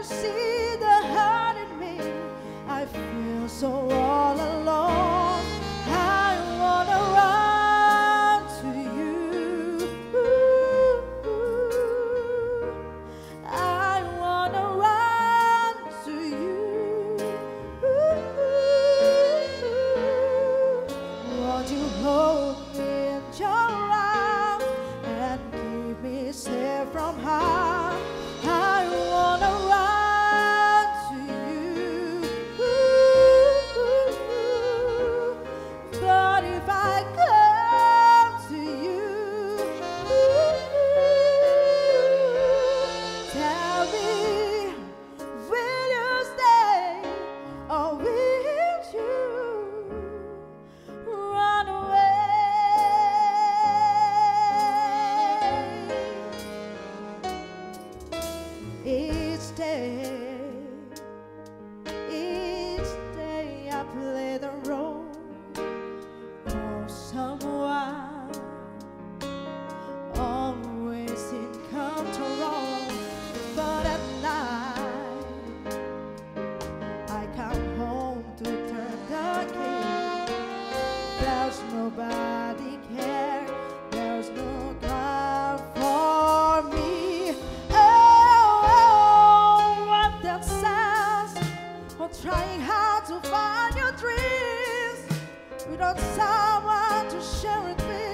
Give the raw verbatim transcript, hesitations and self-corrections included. you see the heart in me? I feel so all alone. I wanna run to you. Ooh, ooh. I wanna run to you. Ooh, ooh, ooh. Won't you hold me in your arms and keep me safe from harm? Each day, each day I play the role of someone, always in control. But at night, I come home to turn the key. There's nobody care, there's no God for me. Trying hard to find your dreams without someone to share it with.